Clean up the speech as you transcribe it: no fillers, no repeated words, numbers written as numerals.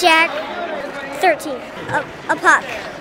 Jack, 13, a puck.